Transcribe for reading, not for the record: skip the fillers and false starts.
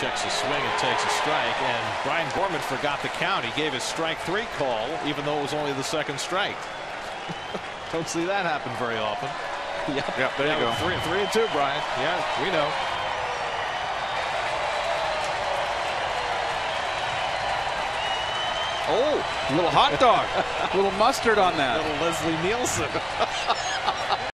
checks a swing and takes a strike, and Brian Gorman forgot the count. He gave his strike three call, even though it was only the second strike. Don't see that happen very often. Yep, there you go. 3-2, Brian. Yeah, we know. Oh, a little hot dog, a little mustard on that. Little Leslie Nielsen.